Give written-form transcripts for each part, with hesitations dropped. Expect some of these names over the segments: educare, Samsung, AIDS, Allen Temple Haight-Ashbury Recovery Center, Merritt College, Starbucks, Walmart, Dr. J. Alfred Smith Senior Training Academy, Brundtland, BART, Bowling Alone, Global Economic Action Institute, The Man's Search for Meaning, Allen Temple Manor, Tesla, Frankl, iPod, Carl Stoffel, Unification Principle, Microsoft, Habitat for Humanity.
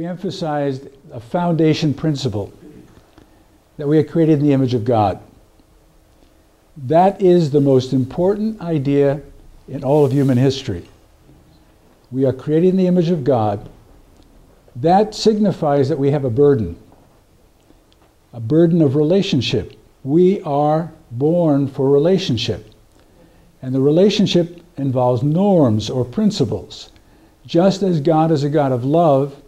Emphasized a foundation principle that we are created in the image of God. That is the most important idea in all of human history. We are created in the image of God. That signifies that we have a burden of relationship. We are born for relationship, and the relationship involves norms or principles. Just as God is a God of love,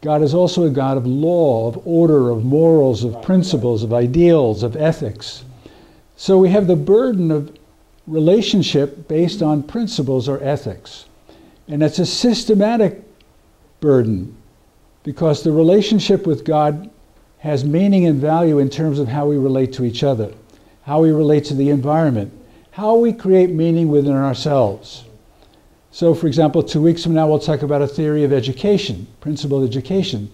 God is also a God of law, of order, of morals, of principles, of ideals, of ethics. So we have the burden of relationship based on principles or ethics. And it's a systematic burden because the relationship with God has meaning and value in terms of how we relate to each other, how we relate to the environment, how we create meaning within ourselves. So, for example, 2 weeks from now, we'll talk about a theory of education, principled education.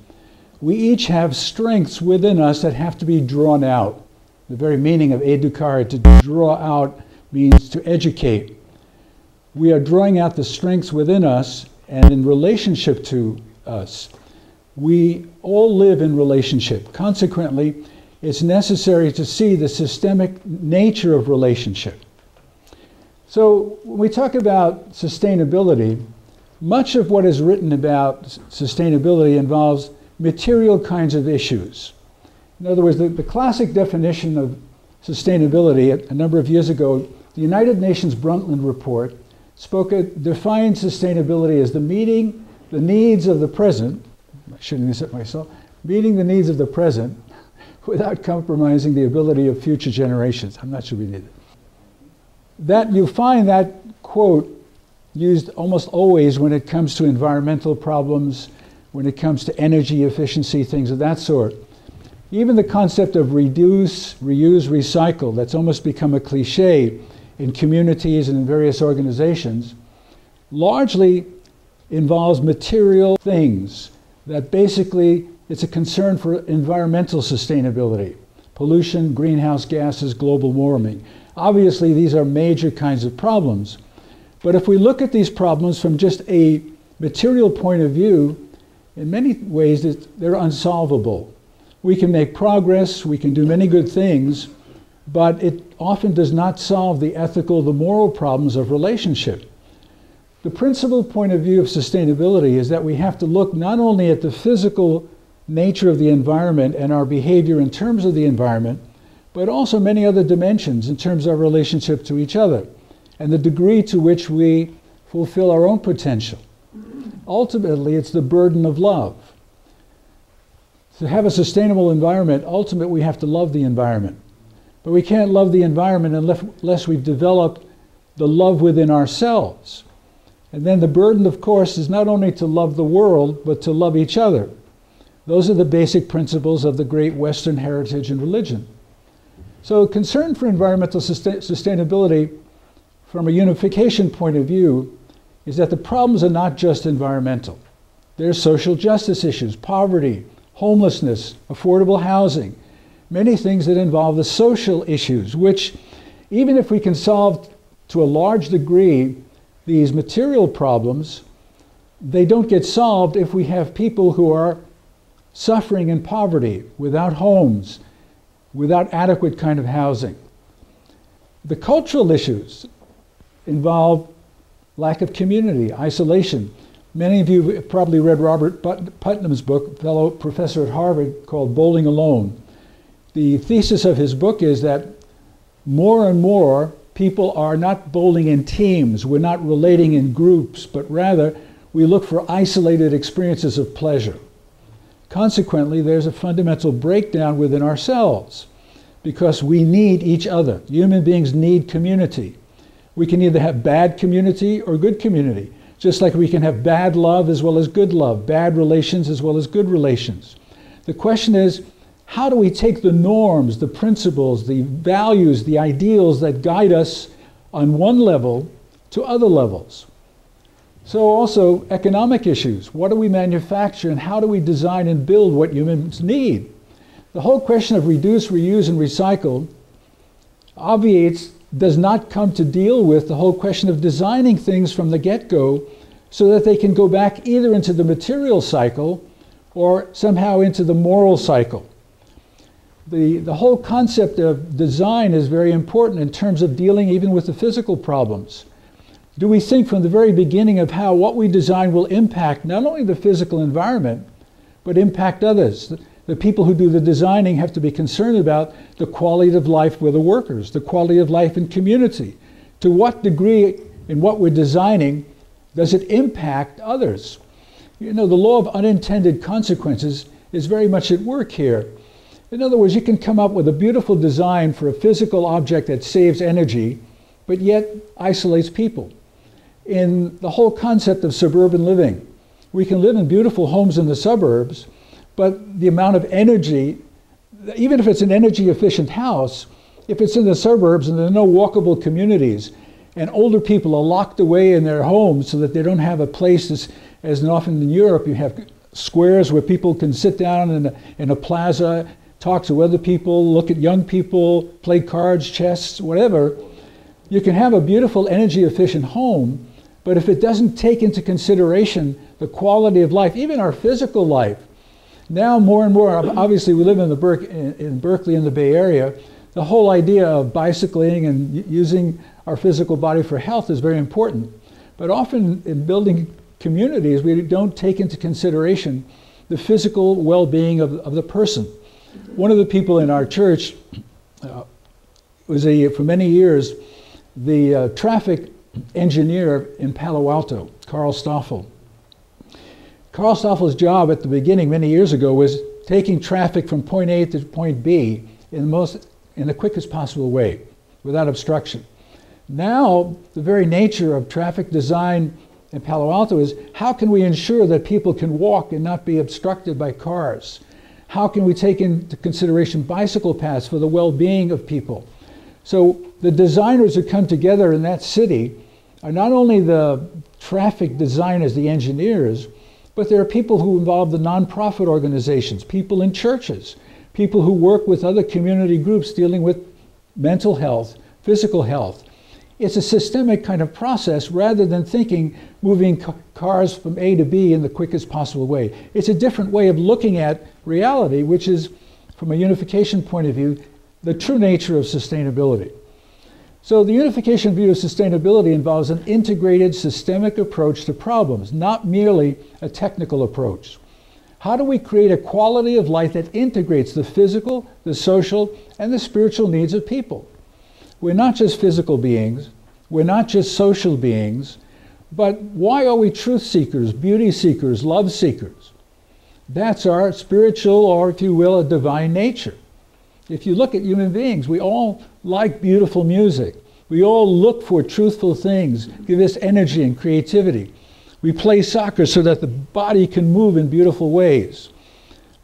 We each have strengths within us that have to be drawn out. The very meaning of educare, to draw out, means to educate. We are drawing out the strengths within us and in relationship to us. We all live in relationship. Consequently, it's necessary to see the systemic nature of relationship. So when we talk about sustainability, much of what is written about sustainability involves material kinds of issues. In other words, the classic definition of sustainability a number of years ago, the United Nations Brundtland Report defined sustainability as meeting the needs of the present, meeting the needs of the present without compromising the ability of future generations. I'm not sure we need it. That you find that quote used almost always when it comes to environmental problems, when it comes to energy efficiency, things of that sort. Even the concept of reduce, reuse, recycle, that's almost become a cliche in communities and in various organizations, largely involves material things that basically it's a concern for environmental sustainability, pollution, greenhouse gases, global warming. Obviously, these are major kinds of problems. But if we look at these problems from just a material point of view, in many ways, they're unsolvable. We can make progress, we can do many good things, but it often does not solve the ethical, the moral problems of relationship. The principal point of view of sustainability is that we have to look not only at the physical nature of the environment and our behavior in terms of the environment, but also many other dimensions in terms of our relationship to each other and the degree to which we fulfill our own potential. Ultimately, it's the burden of love. To have a sustainable environment, ultimately we have to love the environment. But we can't love the environment unless we've developed the love within ourselves. And then the burden, of course, is not only to love the world, but to love each other. Those are the basic principles of the great Western heritage and religion. So concern for environmental sustainability from a unification point of view is that the problems are not just environmental. There are social justice issues, poverty, homelessness, affordable housing, many things that involve the social issues, which even if we can solve to a large degree these material problems, they don't get solved if we have people who are suffering in poverty, without homes, without adequate kind of housing. The cultural issues involve lack of community, isolation. Many of you have probably read Robert Putnam's book, fellow professor at Harvard, called Bowling Alone. The thesis of his book is that more and more people are not bowling in teams, we're not relating in groups, but rather we look for isolated experiences of pleasure. Consequently, there's a fundamental breakdown within ourselves because we need each other. Human beings need community. We can either have bad community or good community, just like we can have bad love as well as good love, bad relations as well as good relations. The question is, how do we take the norms, the principles, the values, the ideals that guide us on one level to other levels. So also economic issues. What do we manufacture and how do we design and build what humans need? The whole question of reduce, reuse, and recycle does not come to deal with the whole question of designing things from the get-go so that they can go back either into the material cycle or somehow into the moral cycle. The whole concept of design is very important in terms of dealing even with the physical problems. Do we think from the very beginning of how what we design will impact not only the physical environment, but impact others? The people who do the designing have to be concerned about the quality of life with the workers, the quality of life in community. To what degree in what we're designing does it impact others? You know, the law of unintended consequences is very much at work here. In other words, you can come up with a beautiful design for a physical object that saves energy, but yet isolates people. In the whole concept of suburban living, we can live in beautiful homes in the suburbs, but the amount of energy, even if it's an energy efficient house, if it's in the suburbs and there are no walkable communities, and older people are locked away in their homes so that they don't have a place, as often in Europe, you have squares where people can sit down in a plaza, talk to other people, look at young people, play cards, chess, whatever. You can have a beautiful energy efficient home, but if it doesn't take into consideration the quality of life, even our physical life, now more and more, obviously we live in Berkeley in the Bay Area, the whole idea of bicycling and using our physical body for health is very important. But often in building communities, we don't take into consideration the physical well-being of the person. One of the people in our church for many years, the traffic engineer in Palo Alto, Carl Stoffel. Carl Stoffel's job at the beginning many years ago was taking traffic from point A to point B in the quickest possible way, without obstruction. Now, the very nature of traffic design in Palo Alto is how can we ensure that people can walk and not be obstructed by cars? How can we take into consideration bicycle paths for the well-being of people? So the designers who come together in that city are not only the traffic designers, the engineers, but there are people who involve the nonprofit organizations, people in churches, people who work with other community groups dealing with mental health, physical health. It's a systemic kind of process rather than thinking moving cars from A to B in the quickest possible way. It's a different way of looking at reality, which is, from a unification point of view, the true nature of sustainability. So the unification view of sustainability involves an integrated systemic approach to problems, not merely a technical approach. How do we create a quality of life that integrates the physical, the social, and the spiritual needs of people? We're not just physical beings, we're not just social beings, but why are we truth seekers, beauty seekers, love seekers? That's our spiritual, or if you will, a divine nature. If you look at human beings, we all like beautiful music. We all look for truthful things, give us energy and creativity. We play soccer so that the body can move in beautiful ways.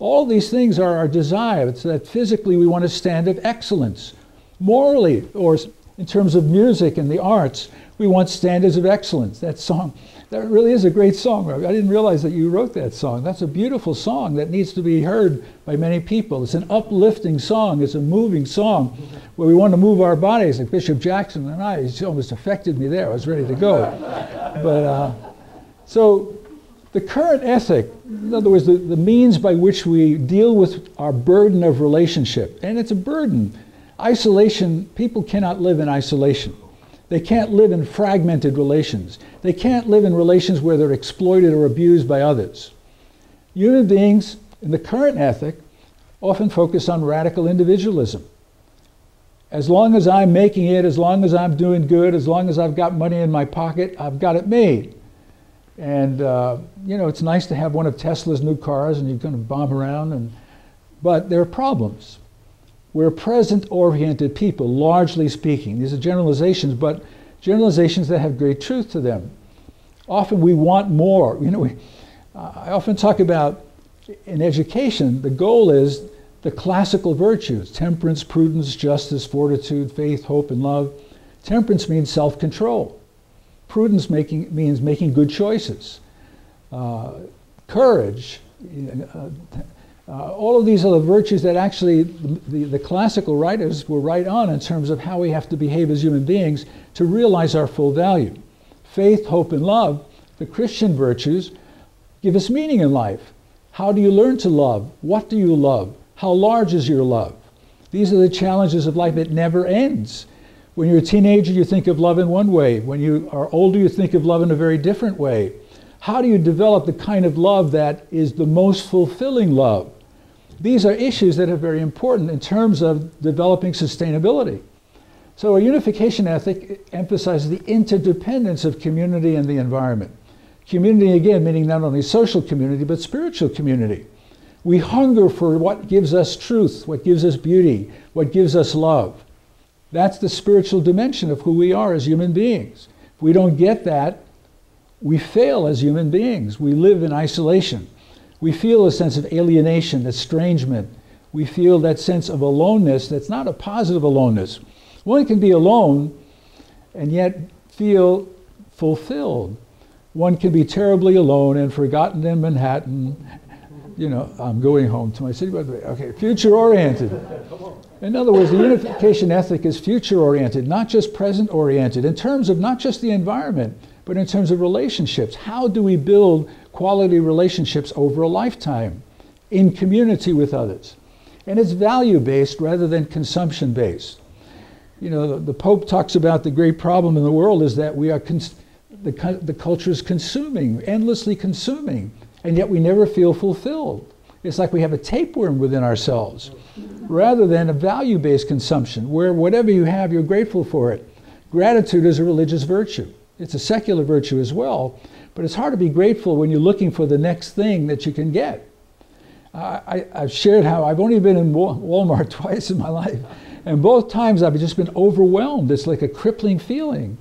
All these things are our desire. It's that physically we want a standard of excellence. Morally, or in terms of music and the arts, we want standards of excellence. That song, that really is a great song. I didn't realize that you wrote that song. That's a beautiful song that needs to be heard by many people. It's an uplifting song. It's a moving song where we want to move our bodies. Like Bishop Jackson and I, he almost affected me there. I was ready to go. But so the current ethic, in other words, the means by which we deal with our burden of relationship, and it's a burden. Isolation, people cannot live in isolation. They can't live in fragmented relations. They can't live in relations where they're exploited or abused by others. Human beings, in the current ethic, often focus on radical individualism. As long as I'm making it, as long as I'm doing good, as long as I've got money in my pocket, I've got it made. And you know, it's nice to have one of Tesla's new cars and you're going to bomb around, but there are problems. We're present-oriented people, largely speaking. These are generalizations, but generalizations that have great truth to them. Often we want more. You know, I often talk about, in education, the goal is the classical virtues, temperance, prudence, justice, fortitude, faith, hope, and love, Temperance means self-control. Prudence means making good choices. Courage, all of these are the virtues that actually the classical writers were right on in terms of how we have to behave as human beings to realize our full value. Faith, hope, and love, the Christian virtues, give us meaning in life. How do you learn to love? What do you love? How large is your love? These are the challenges of life. It never ends. When you're a teenager, you think of love in one way. When you are older, you think of love in a very different way. How do you develop the kind of love that is the most fulfilling love? These are issues that are very important in terms of developing sustainability. So a unification ethic emphasizes the interdependence of community and the environment. Community, again, meaning not only social community, but spiritual community. We hunger for what gives us truth, what gives us beauty, what gives us love. That's the spiritual dimension of who we are as human beings. If we don't get that, we fail as human beings. We live in isolation. We feel a sense of alienation, estrangement. We feel that sense of aloneness that's not a positive aloneness. One can be alone and yet feel fulfilled. One can be terribly alone and forgotten in Manhattan. You know, I'm going home to my city, by the way. Okay, future-oriented. In other words, the unification ethic is future-oriented, not just present-oriented, in terms of not just the environment, but in terms of relationships. How do we build quality relationships over a lifetime in community with others? And it's value-based rather than consumption-based. You know, the Pope talks about the great problem in the world is that we are the culture is consuming, endlessly consuming, and yet we never feel fulfilled. It's like we have a tapeworm within ourselves rather than a value-based consumption where whatever you have, you're grateful for it. Gratitude is a religious virtue. It's a secular virtue as well, but it's hard to be grateful when you're looking for the next thing that you can get. I've shared how I've only been in Walmart twice in my life, and both times I've just been overwhelmed. It's like a crippling feeling.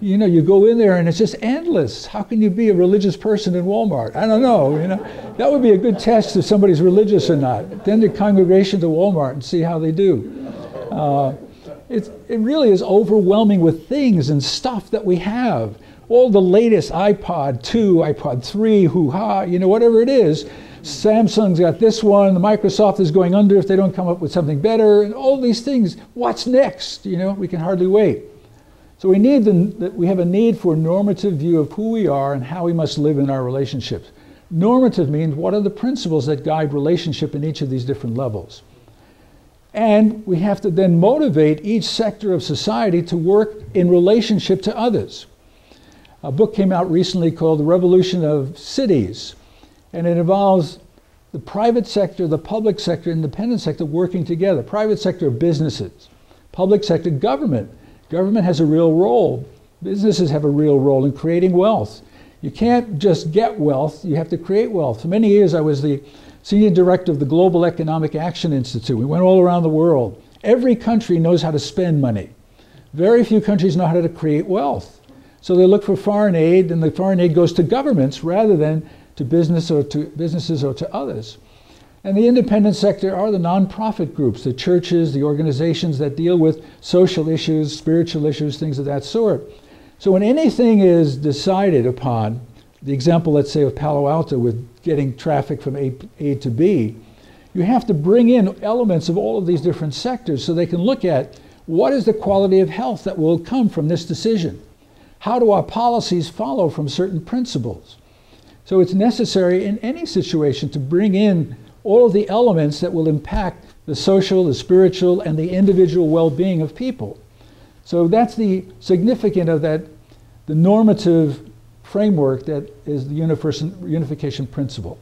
You know, you go in there and it's just endless. How can you be a religious person in Walmart? I don't know, you know. That would be a good test if somebody's religious or not. Send your congregation to Walmart and see how they do. It really is overwhelming with things and stuff that we have. All the latest iPod 2, iPod 3, hoo-ha, you know, whatever it is. Samsung's got this one, Microsoft is going under if they don't come up with something better, and all these things. What's next? You know, we can hardly wait. So we have a need for a normative view of who we are and how we must live in our relationships. Normative means what are the principles that guide relationship in each of these different levels. And we have to then motivate each sector of society to work in relationship to others. A book came out recently called The Revolution of Cities, and it involves the private sector, the public sector, independent sector working together. Private sector, businesses. Public sector, government. Government has a real role. Businesses have a real role in creating wealth. You can't just get wealth, you have to create wealth. For many years I was the Senior Director of the Global Economic Action Institute. We went all around the world. Every country knows how to spend money. Very few countries know how to create wealth. So they look for foreign aid, and the foreign aid goes to governments rather than to businesses or to others. And the independent sector are the nonprofit groups, the churches, the organizations that deal with social issues, spiritual issues, things of that sort. So when anything is decided upon, the example, let's say, of Palo Alto with getting traffic from A to B, you have to bring in elements of all of these different sectors so they can look at what is the quality of health that will come from this decision? How do our policies follow from certain principles? So it's necessary in any situation to bring in all of the elements that will impact the social, the spiritual, and the individual well-being of people. So that's the significance of that, the normative framework that is the unification principle.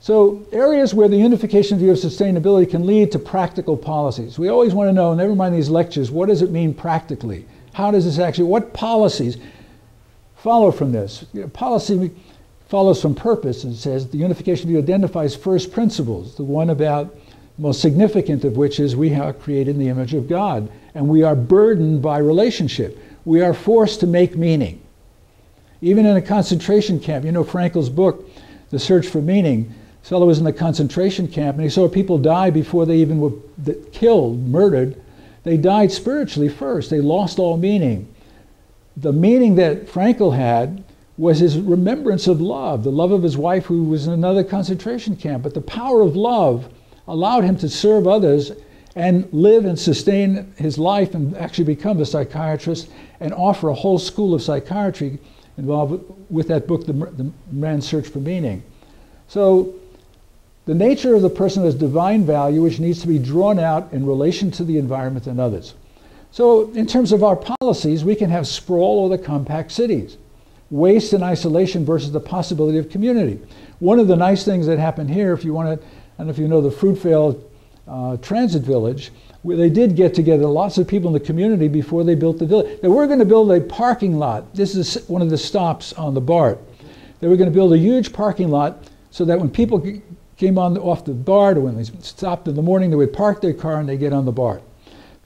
So areas where the unification view of sustainability can lead to practical policies. We always want to know, never mind these lectures, what does it mean practically? How does this actually, what policies follow from this? You know, policy follows from purpose, and says the unification view identifies first principles, the one about the most significant of which is we are created in the image of God, and we are burdened by relationship. We are forced to make meaning. Even in a concentration camp, you know Frankl's book, The Search for Meaning. This fellow was in a concentration camp and he saw people die before they even were killed, murdered. They died spiritually first. They lost all meaning. The meaning that Frankl had was his remembrance of love, the love of his wife who was in another concentration camp. But the power of love allowed him to serve others and live and sustain his life and actually become a psychiatrist and offer a whole school of psychiatry involved with that book, The Man's Search for Meaning. So the nature of the person has divine value, which needs to be drawn out in relation to the environment and others. So in terms of our policies, we can have sprawl or the compact cities, waste and isolation versus the possibility of community. One of the nice things that happened here, if you want to, I don't know if you know the Fruitvale Transit Village, where they did get together lots of people in the community before they built the village. They were going to build a parking lot. This is one of the stops on the BART. They were going to build a huge parking lot so that when people came on off the BART, or when they stopped in the morning, they would park their car and they get on the BART.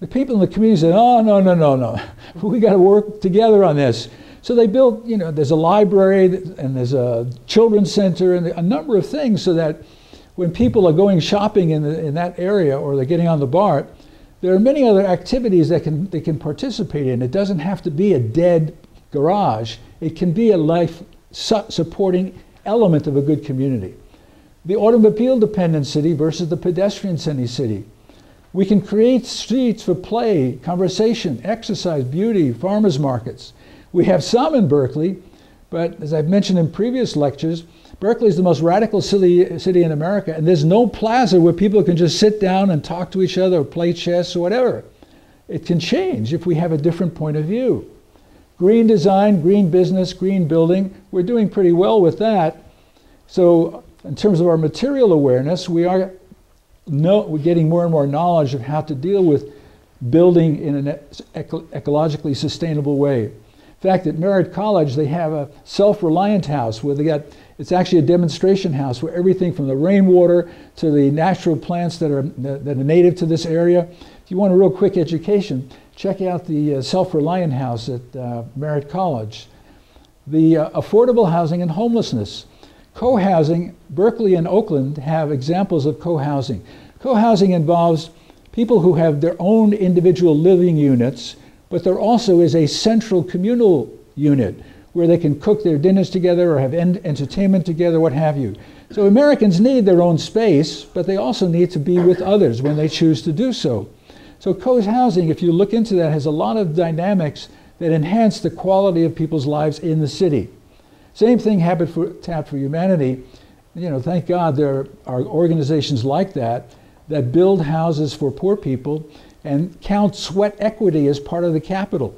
The people in the community said, oh, no, we got to work together on this. So they built, you know, there's a library and there's a children's center and a number of things so that when people are going shopping in that area or they're getting on the BART, there are many other activities that they can participate in. It doesn't have to be a dead garage. It can be a life supporting element of a good community. The automobile dependent city versus the pedestrian city. We can create streets for play, conversation, exercise, beauty, farmers markets. We have some in Berkeley, but as I've mentioned in previous lectures, Berkeley is the most radical city in America, and there's no plaza where people can just sit down and talk to each other or play chess or whatever. It can change if we have a different point of view. Green design, green business, green building, we're doing pretty well with that. So in terms of our material awareness, we're getting more and more knowledge of how to deal with building in an ecologically sustainable way. In fact, at Merritt College, they have a self-reliant house where it's actually a demonstration house where everything from the rainwater to the natural plants that are native to this area. If you want a real quick education, check out the self-reliant house at Merritt College. The affordable housing and homelessness. Co-housing, Berkeley and Oakland have examples of co-housing. Co-housing involves people who have their own individual living units, but there also is a central communal unit where they can cook their dinners together or have entertainment together, what have you. So Americans need their own space, but they also need to be with others when they choose to do so. So co-housing, if you look into that, has a lot of dynamics that enhance the quality of people's lives in the city. Same thing happened for Habitat for Humanity. You know, thank God there are organizations like that that build houses for poor people and count sweat equity as part of the capital.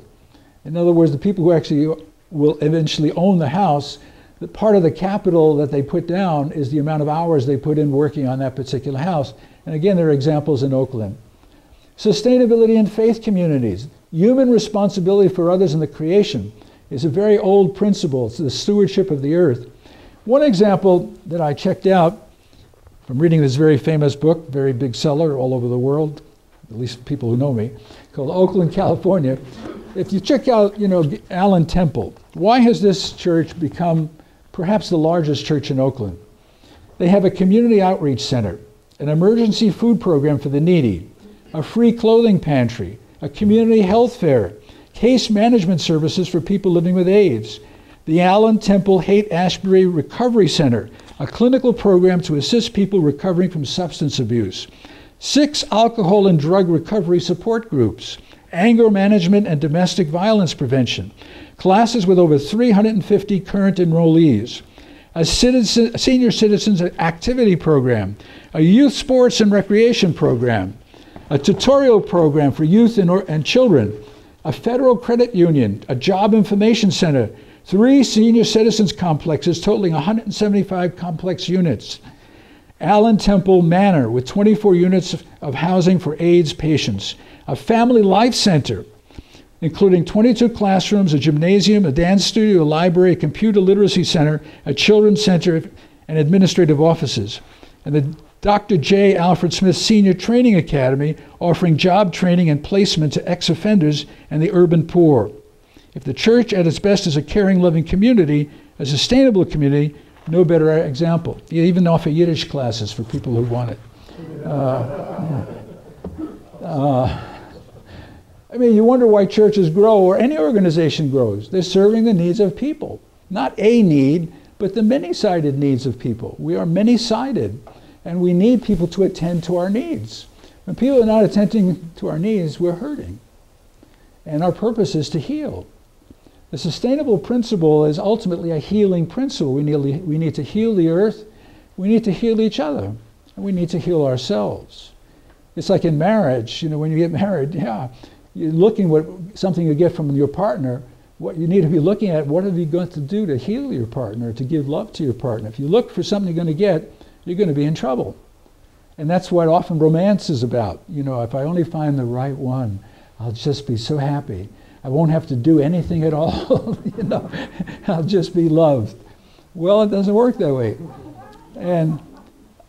In other words, the people who actually will eventually own the house, the part of the capital that they put down is the amount of hours they put in working on that particular house. And again, there are examples in Oakland. Sustainability and faith communities. Human responsibility for others in the creation is a very old principle. It's the stewardship of the earth. One example that I checked out from reading this very famous book, very big seller all over the world, at least people who know me, called Oakland, California. If you check out, you know, Allen Temple, why has this church become perhaps the largest church in Oakland? They have a community outreach center, an emergency food program for the needy, a free clothing pantry, a community health fair, case management services for people living with AIDS, the Allen Temple Haight-Ashbury Recovery Center, a clinical program to assist people recovering from substance abuse, 6 alcohol and drug recovery support groups, anger management and domestic violence prevention, classes with over 350 current enrollees, a senior citizens activity program, a youth sports and recreation program, a tutorial program for youth and children, a federal credit union, a job information center, 3 senior citizens complexes totaling 175 complex units, Allen Temple Manor with 24 units of housing for AIDS patients, a family life center, including 22 classrooms, a gymnasium, a dance studio, a library, a computer literacy center, a children's center, and administrative offices. And the Dr. J. Alfred Smith Senior Training Academy, offering job training and placement to ex-offenders and the urban poor. If the church at its best is a caring, loving community, a sustainable community, no better example. You even offer Yiddish classes for people who want it. I mean, you wonder why churches grow or any organization grows. They're serving the needs of people. Not a need, but the many-sided needs of people. We are many-sided, and we need people to attend to our needs. When people are not attending to our needs, we're hurting. And our purpose is to heal. The sustainable principle is ultimately a healing principle. We need to heal the earth, we need to heal each other, and we need to heal ourselves. It's like in marriage, you know, when you get married, yeah, you're looking what something you get from your partner, what you need to be looking at, what are you going to do to heal your partner, to give love to your partner? If you look for something you're going to get, you're going to be in trouble. And that's what often romance is about. You know, if I only find the right one, I'll just be so happy. I won't have to do anything at all, you know, I'll just be loved. Well, it doesn't work that way. And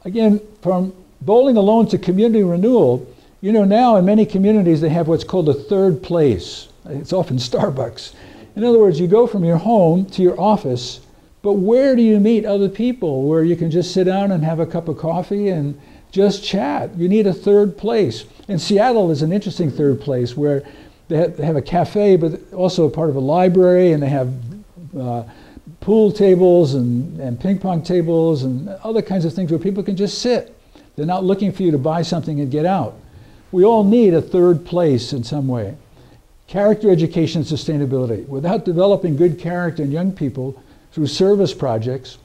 again, from Bowling Alone to community renewal, you know, now in many communities they have what's called a third place. It's often Starbucks. In other words, you go from your home to your office, but where do you meet other people where you can just sit down and have a cup of coffee and just chat? You need a third place. And Seattle is an interesting third place where they have a cafe, but also a part of a library, and they have pool tables and ping pong tables and other kinds of things where people can just sit. They're not looking for you to buy something and get out. We all need a third place in some way. Character education and sustainability. Without developing good character in young people through service projects,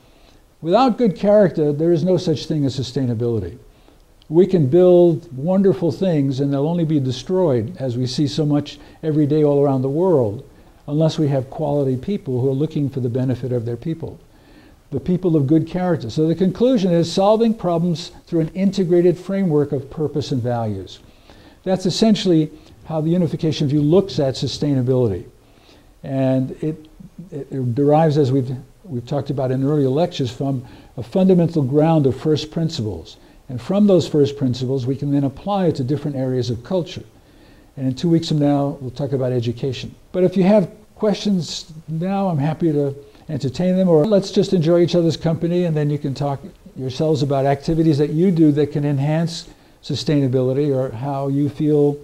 without good character, there is no such thing as sustainability. We can build wonderful things and they'll only be destroyed, as we see so much every day all around the world, unless we have quality people who are looking for the benefit of their people. The people of good character. So the conclusion is solving problems through an integrated framework of purpose and values. That's essentially how the unification view looks at sustainability. And it derives, as we've talked about in earlier lectures, from a fundamental ground of first principles. And from those first principles, we can then apply it to different areas of culture. And in 2 weeks from now, we'll talk about education. But if you have questions now, I'm happy to entertain them, or let's just enjoy each other's company, and then you can talk yourselves about activities that you do that can enhance sustainability, or how you feel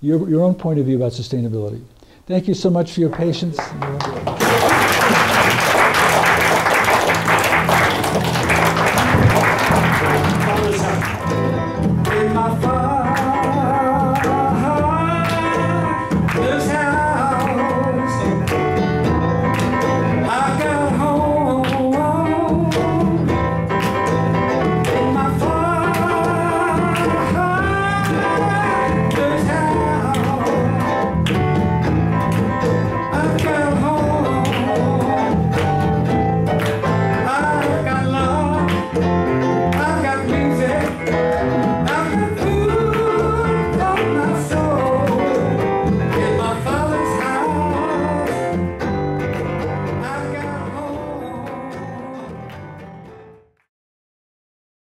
your own point of view about sustainability. Thank you so much for your patience.